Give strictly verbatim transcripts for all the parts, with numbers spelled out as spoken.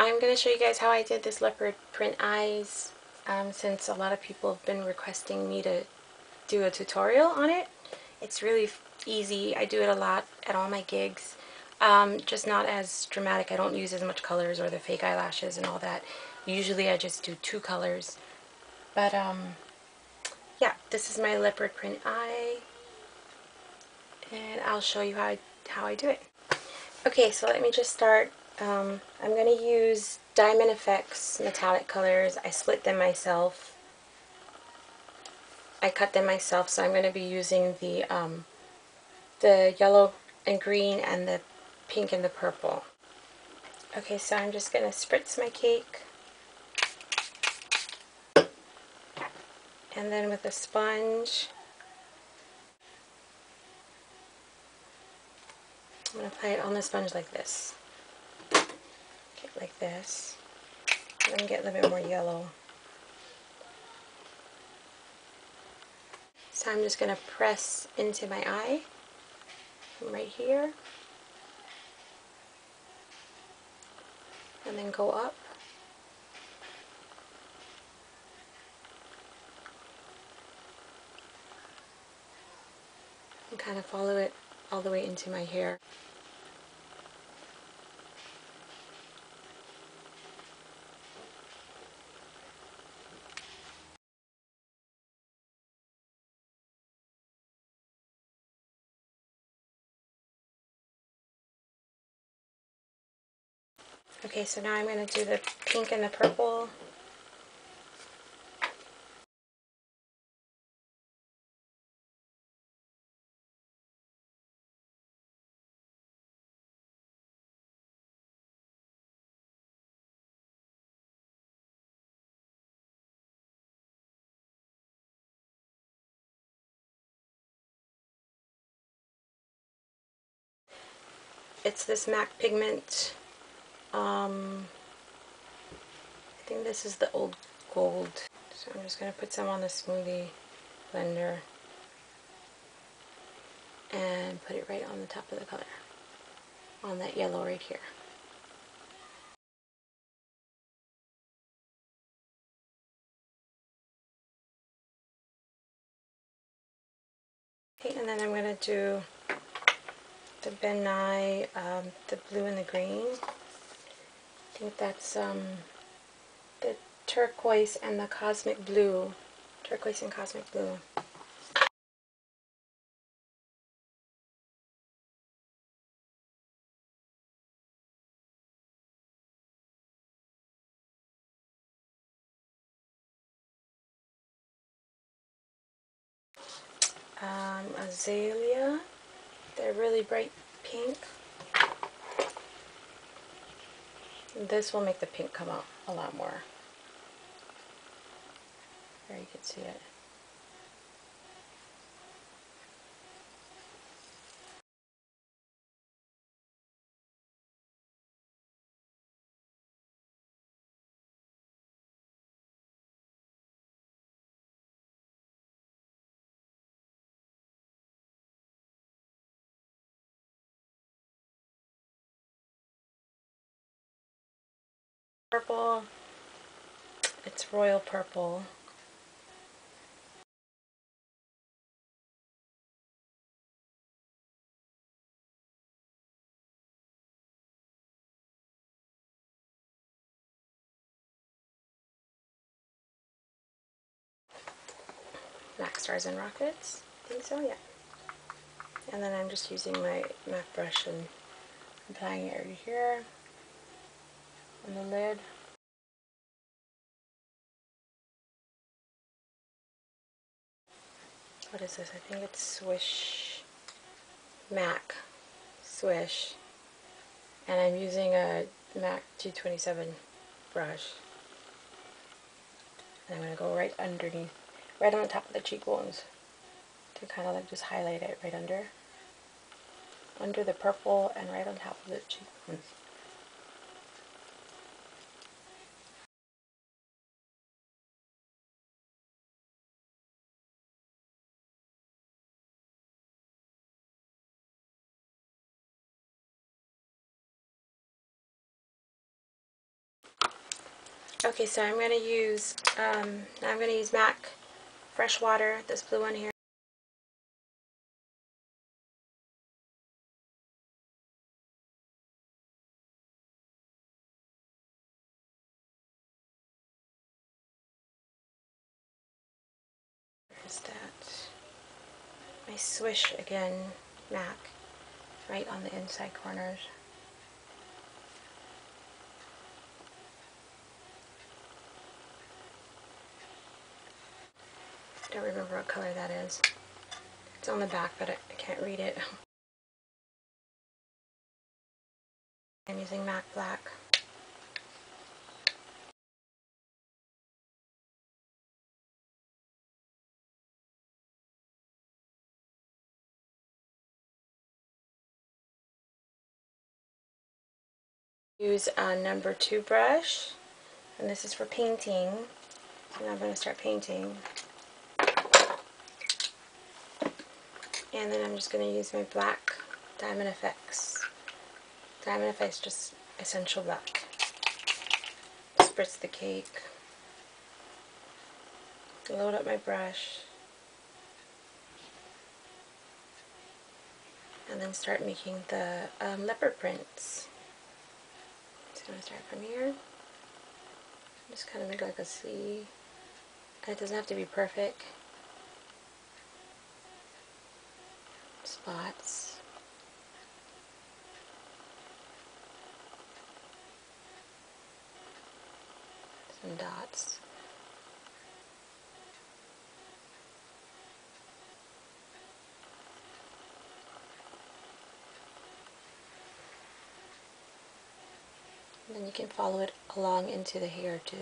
I'm going to show you guys how I did this leopard print eyes, um, since a lot of people have been requesting me to do a tutorial on it. It's really easy. I do it a lot at all my gigs, um, just not as dramatic. I don't use as much colors or the fake eyelashes and all that. Usually I just do two colors, but um, yeah, this is my leopard print eye, and I'll show you how I, how I do it. Okay, so let me just start. Um, I'm going to use Diamond F X metallic colors. I split them myself. I cut them myself, so I'm going to be using the, um, the yellow and green and the pink and the purple. Okay, so I'm just going to spritz my cake. And then with a sponge, I'm going to apply it on the sponge like this. Like this. Let me get a little bit more yellow. So I'm just going to press into my eye from right here and then go up. And kind of follow it all the way into my hair. Okay, so now I'm going to do the pink and the purple. It's this MAC pigment. Um, I think this is the Old Gold, so I'm just going to put some on the smoothie blender and put it right on the top of the color, on that yellow right here. Okay, and then I'm going to do the Ben Nye, um, the blue and the green. I think that's um, the turquoise and the cosmic blue, turquoise and cosmic blue. Um, azalea, they're really bright pink. This will make the pink come out a lot more. There you can see it. Purple, it's royal purple. MAC Stars and Rockets, I think so, yeah. And then I'm just using my MAC brush and applying it right here. And the lid. What is this? I think it's Swish MAC Swish, and I'm using a MAC two twenty-seven brush, and I'm going to go right underneath, right on the top of the cheekbones, to kind of like just highlight it right under under the purple and right on top of the cheekbones. Okay, so I'm going to use, um, I'm going to use MAC Freshwater, this blue one here. Where's that? My Swish again, MAC, right on the inside corners. I don't remember what color that is. It's on the back, but I, I can't read it. I'm using MAC Black. Use a number two brush, and this is for painting. So now I'm going to start painting. And then I'm just going to use my black Diamond F X. Diamond F X, just essential black. Spritz the cake. Load up my brush. And then start making the um, leopard prints. So I'm going to start from here. Just kind of make like a C. And it doesn't have to be perfect. Spots. Some dots. And then you can follow it along into the hair too.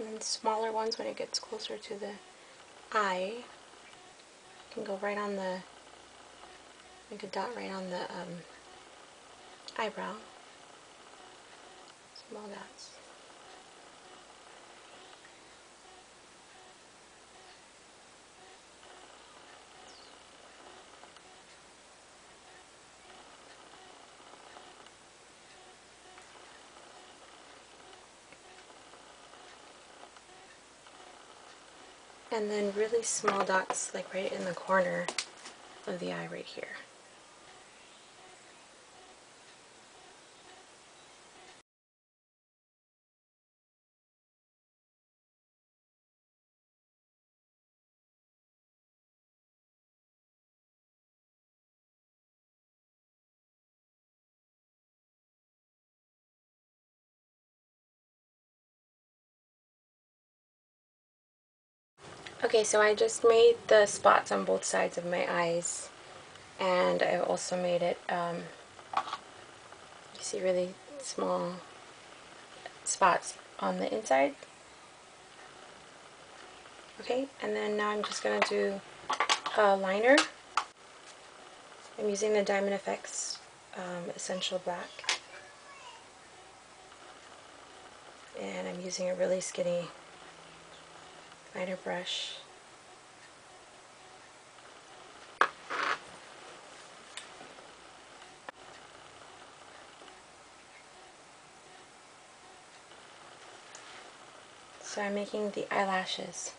And then smaller ones, when it gets closer to the eye, can go right on the, make a dot right on the um, eyebrow. Small dots. And then really small dots, like right in the corner of the eye right here. Okay, so I just made the spots on both sides of my eyes, and I also made it, um, you see really small spots on the inside. Okay, and then now I'm just going to do a liner. I'm using the Diamond F X um, Essential Black, and I'm using a really skinny lighter brush. So I'm making the eyelashes.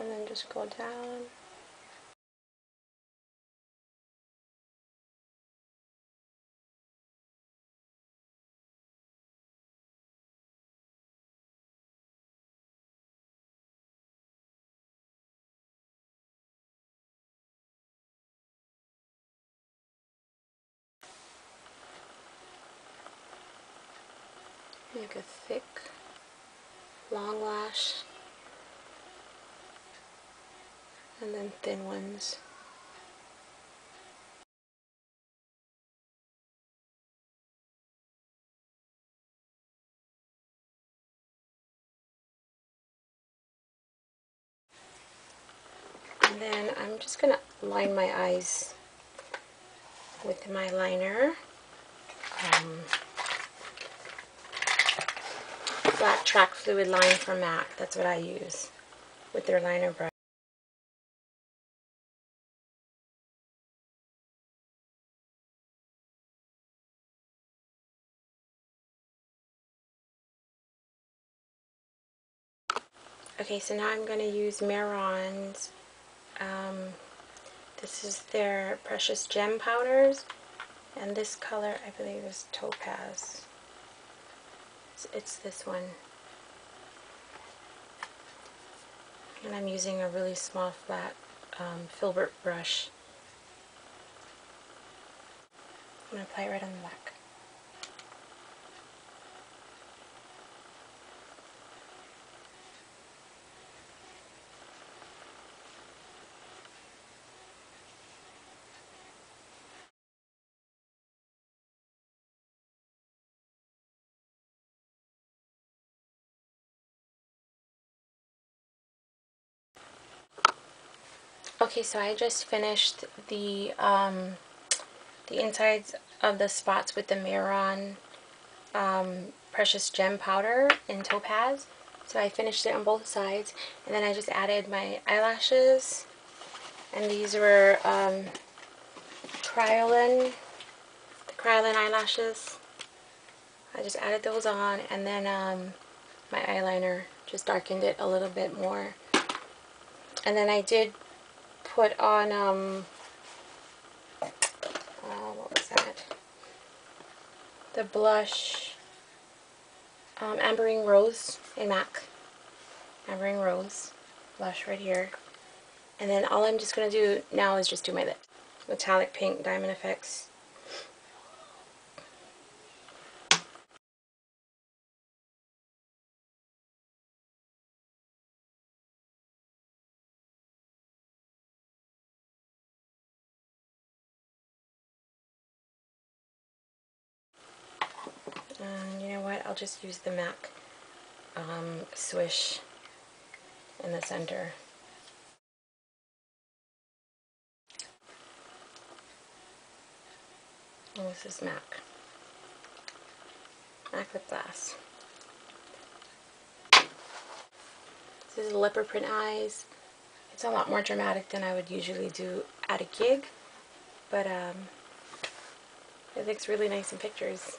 And then just go down. Make a thick, long lash. And then thin ones. And then I'm just going to line my eyes with my liner. Um, Black Track Fluid line from MAC, that's what I use with their liner brush. Okay, so now I'm going to use Mehron's, um, this is their Precious Gem Powders, and this color I believe is Topaz. It's this one, and I'm using a really small flat um, filbert brush. I'm going to apply it right on the back. Okay, so I just finished the um, the insides of the spots with the Mehron um, Precious Gem Powder in Topaz. So I finished it on both sides, and then I just added my eyelashes, and these were um, Kryolan, the Kryolan eyelashes. I just added those on, and then um, my eyeliner just darkened it a little bit more, and then I did put on, um, uh, what was that, the blush, um, Ambering Rose in MAC, Ambering Rose blush right here, and then all I'm just going to do now is just do my lips, metallic pink Diamond F X. And you know what, I'll just use the MAC um, Swish in the center. And this is MAC, MAC Lip Glass. This is leopard print eyes. It's a lot more dramatic than I would usually do at a gig, but um, it looks really nice in pictures.